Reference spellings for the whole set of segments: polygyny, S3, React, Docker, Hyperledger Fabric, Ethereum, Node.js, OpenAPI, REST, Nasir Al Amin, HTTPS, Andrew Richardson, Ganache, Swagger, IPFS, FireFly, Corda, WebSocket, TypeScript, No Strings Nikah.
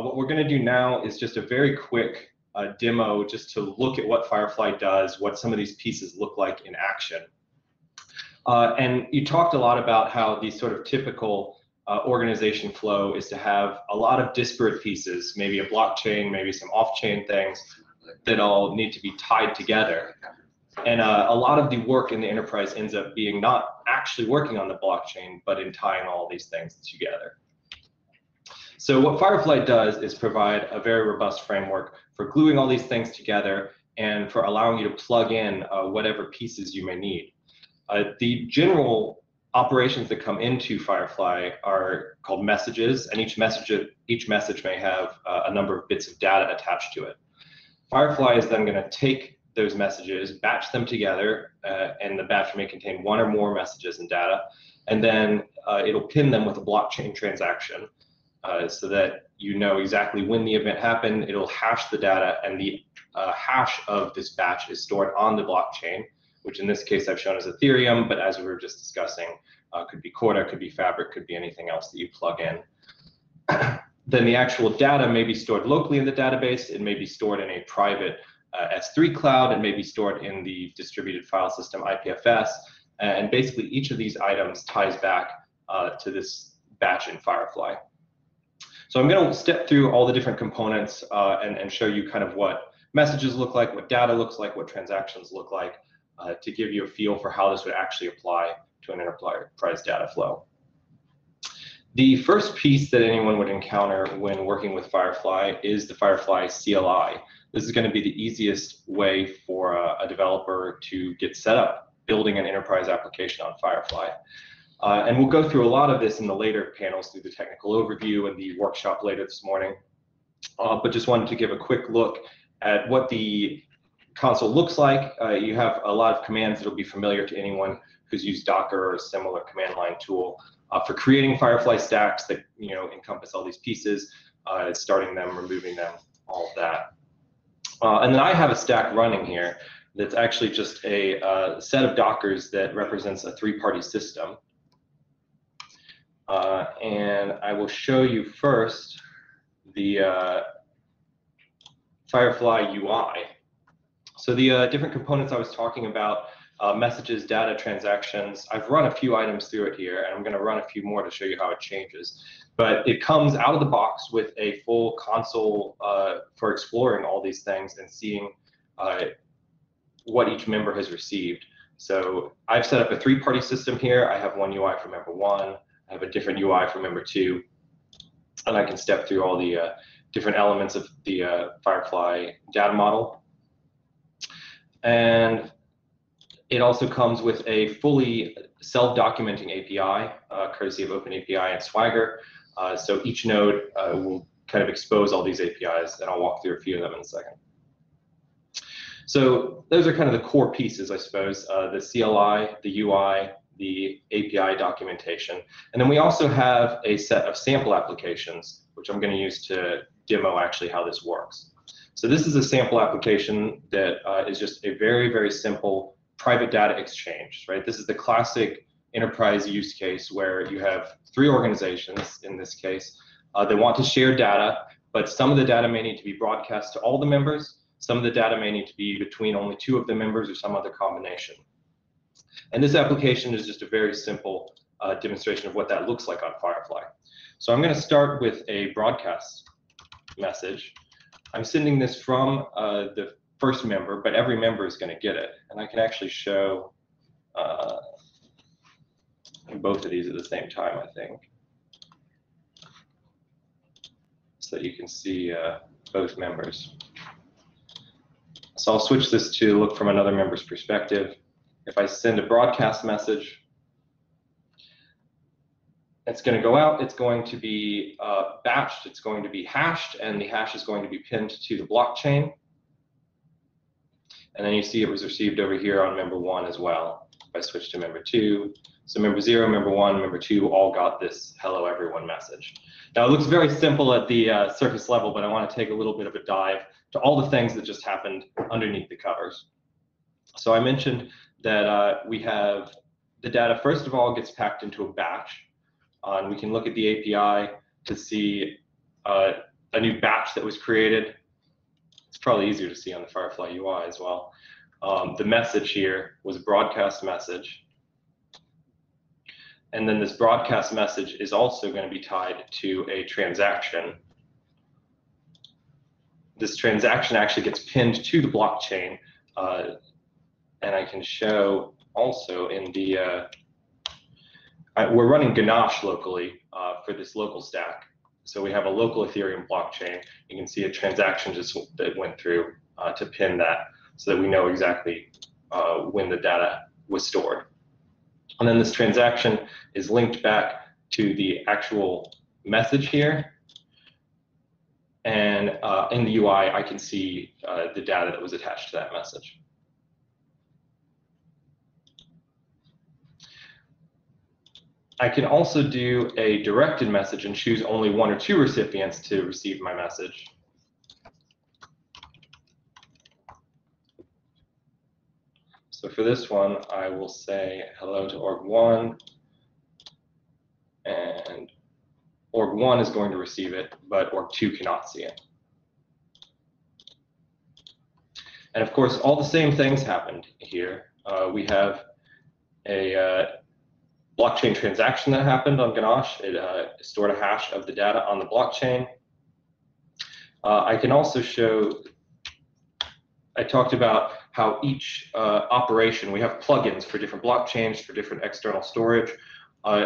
What we're going to do now is just a very quick demo just to look at what Firefly does, what some of these pieces look like in action. And you talked a lot about how the sort of typical organization flow is to have a lot of disparate pieces, maybe a blockchain, maybe some off-chain things that all need to be tied together. And a lot of the work in the enterprise ends up being not actually working on the blockchain, but in tying all these things together. So what Firefly does is provide a very robust framework for gluing all these things together and for allowing you to plug in whatever pieces you may need. The general operations that come into Firefly are called messages, and each message may have a number of bits of data attached to it. Firefly is then going to take those messages, batch them together, and the batch may contain one or more messages and data, and then it'll pin them with a blockchain transaction so that you know exactly when the event happened. It'll hash the data, and the hash of this batch is stored on the blockchain, which in this case I've shown as Ethereum, but as we were just discussing, could be Corda, could be Fabric, could be anything else that you plug in. Then the actual data may be stored locally in the database. It may be stored in a private S3 cloud. It may be stored in the distributed file system IPFS. And basically each of these items ties back to this batch in Firefly. So I'm going to step through all the different components and show you kind of what messages look like, what data looks like, what transactions look like, to give you a feel for how this would actually apply to an enterprise data flow. The first piece that anyone would encounter when working with Firefly is the Firefly CLI. This is going to be the easiest way for a developer to get set up building an enterprise application on Firefly. And we'll go through a lot of this in the later panels through the technical overview and the workshop later this morning. But just wanted to give a quick look at what the console looks like. You have a lot of commands that will be familiar to anyone who's used Docker or a similar command line tool for creating Firefly stacks that encompass all these pieces, starting them, removing them, all of that. And then I have a stack running here that's actually just a set of Dockers that represents a three-party system. And I will show you first the Firefly UI. So the different components I was talking about, messages, data, transactions, I've run a few items through it here, and I'm going to run a few more to show you how it changes. But it comes out of the box with a full console for exploring all these things and seeing what each member has received. So I've set up a three-party system here. I have one UI for member one. I have a different UI for member two. And I can step through all the different elements of the Firefly data model. And it also comes with a fully self-documenting API, courtesy of OpenAPI and Swagger. So each node will kind of expose all these APIs, and I'll walk through a few of them in a second. So those are kind of the core pieces, I suppose, the CLI, the UI, the API documentation. And then we also have a set of sample applications, which I'm going to use to demo actually how this works. So this is a sample application that is just a very, very simple private data exchange, right? This is the classic enterprise use case where you have three organizations, in this case. They want to share data, but some of the data may need to be broadcast to all the members. Some of the data may need to be between only two of the members or some other combination. And this application is just a very simple demonstration of what that looks like on Firefly. So I'm going to start with a broadcast message. I'm sending this from the first member, but every member is going to get it. And I can actually show both of these at the same time, I think, so that you can see both members. So I'll switch this to look from another member's perspective. If I send a broadcast message, it's going to go out, it's going to be batched, it's going to be hashed, and the hash is going to be pinned to the blockchain. And then you see it was received over here on member one as well. If I switch to member two, so member zero, member one, member two all got this hello everyone message. Now it looks very simple at the surface level, but I want to take a little bit of a dive to all the things that just happened underneath the covers. So I mentioned that we have the data, first of all, gets packed into a batch. And we can look at the API to see a new batch that was created. It's probably easier to see on the Firefly UI as well. The message here was a broadcast message. And then this broadcast message is also going to be tied to a transaction. This transaction actually gets pinned to the blockchain. And I can show also in the, we're running Ganache locally for this local stack. So we have a local Ethereum blockchain. You can see a transaction just that went through to pin that so that we know exactly when the data was stored. And then this transaction is linked back to the actual message here. And in the UI, I can see the data that was attached to that message. I can also do a directed message and choose only one or two recipients to receive my message. So for this one, I will say hello to org1, and org1 is going to receive it, but org2 cannot see it. And of course, all the same things happened here. We have a blockchain transaction that happened on Ganache. It stored a hash of the data on the blockchain. I can also show, I talked about how each operation, we have plugins for different blockchains, for different external storage.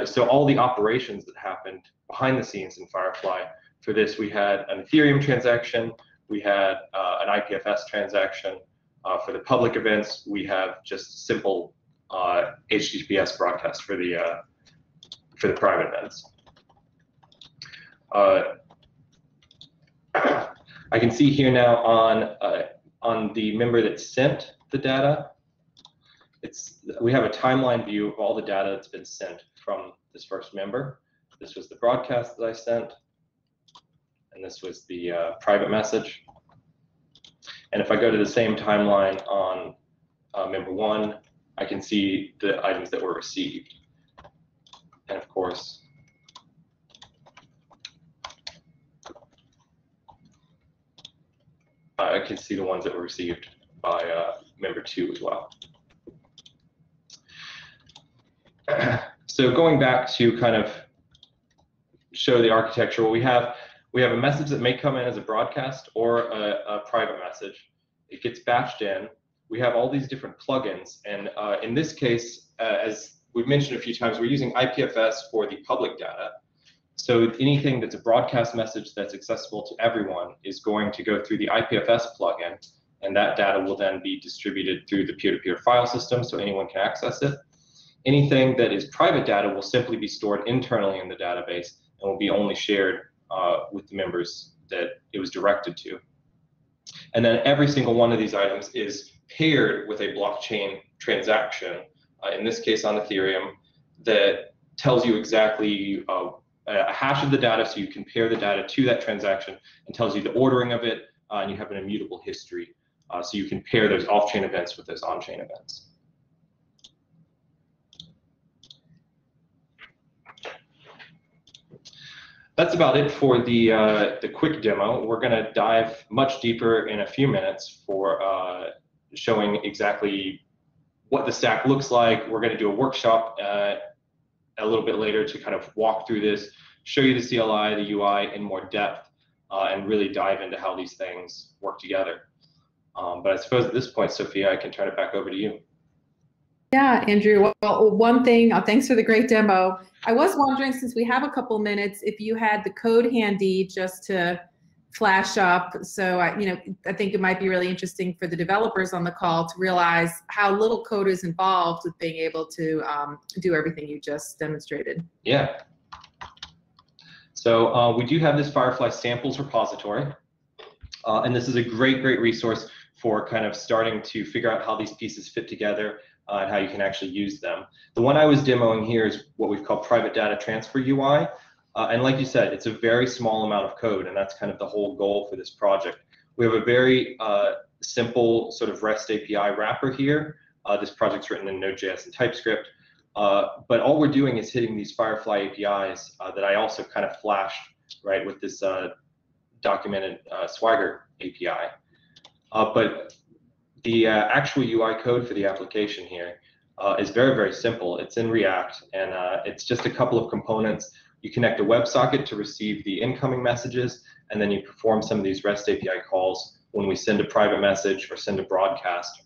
So all the operations that happened behind the scenes in Firefly, for this we had an Ethereum transaction, we had an IPFS transaction. For the public events, we have just simple HTTPS broadcast for the private events. I can see here now on the member that sent the data, we have a timeline view of all the data that's been sent from this first member. This was the broadcast that I sent, and this was the private message. And if I go to the same timeline on member one, I can see the items that were received. And of course, I can see the ones that were received by member two as well. So going back to kind of show the architecture, what we have a message that may come in as a broadcast or a private message. It gets batched in. We have all these different plugins, and in this case, as we've mentioned a few times, we're using IPFS for the public data. So anything that's a broadcast message that's accessible to everyone is going to go through the IPFS plugin, and that data will then be distributed through the peer-to-peer file system so anyone can access it. Anything that is private data will simply be stored internally in the database and will be only shared with the members that it was directed to. And then every single one of these items is paired with a blockchain transaction, in this case on Ethereum, that tells you exactly a hash of the data, so you compare the data to that transaction and tells you the ordering of it, and you have an immutable history, so you can pair those off-chain events with those on-chain events. That's about it for the quick demo. We're going to dive much deeper in a few minutes for showing exactly what the stack looks like. We're going to do a workshop a little bit later to kind of walk through this, show you the CLI, the UI in more depth, and really dive into how these things work together. But I suppose at this point, Sophia, I can turn it back over to you. Yeah, Andrew, well, one thing, thanks for the great demo. I was wondering, since we have a couple minutes, if you had the code handy just to flash up. So I think it might be really interesting for the developers on the call to realize how little code is involved with being able to do everything you just demonstrated. Yeah. So we do have this Firefly samples repository, and this is a great resource for kind of starting to figure out how these pieces fit together and how you can actually use them. The one I was demoing here is what we've called private data transfer UI. And like you said, it's a very small amount of code, and that's kind of the whole goal for this project. We have a very simple sort of REST API wrapper here. This project's written in Node.js and TypeScript. But all we're doing is hitting these Firefly APIs that I also kind of flashed, right, with this documented Swagger API. But the actual UI code for the application here is very, very simple. It's in React, and it's just a couple of components. You connect a WebSocket to receive the incoming messages, and then you perform some of these REST API calls. When we send a private message or send a broadcast,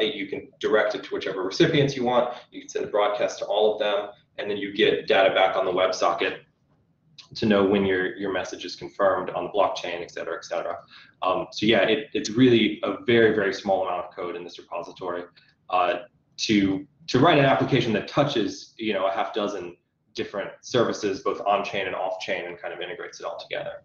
you can direct it to whichever recipients you want. You can send a broadcast to all of them, and then you get data back on the WebSocket to know when your message is confirmed on the blockchain, et cetera, et cetera. So yeah, it's really a very, very small amount of code in this repository. To write an application that touches, you know, a half dozen different services, both on-chain and off-chain, and kind of integrates it all together.